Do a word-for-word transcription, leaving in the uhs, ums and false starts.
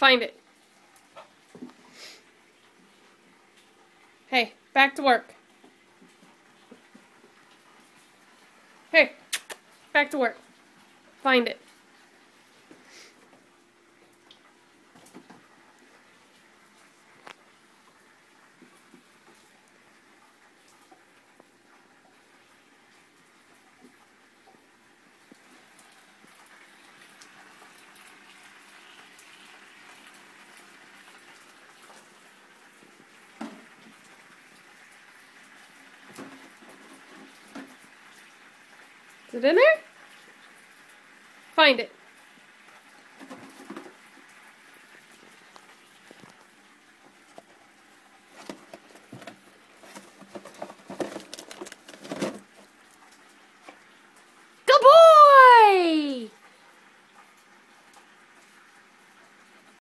Find it. Hey, back to work. Hey, back to work. Find it. Is it in there? Find it.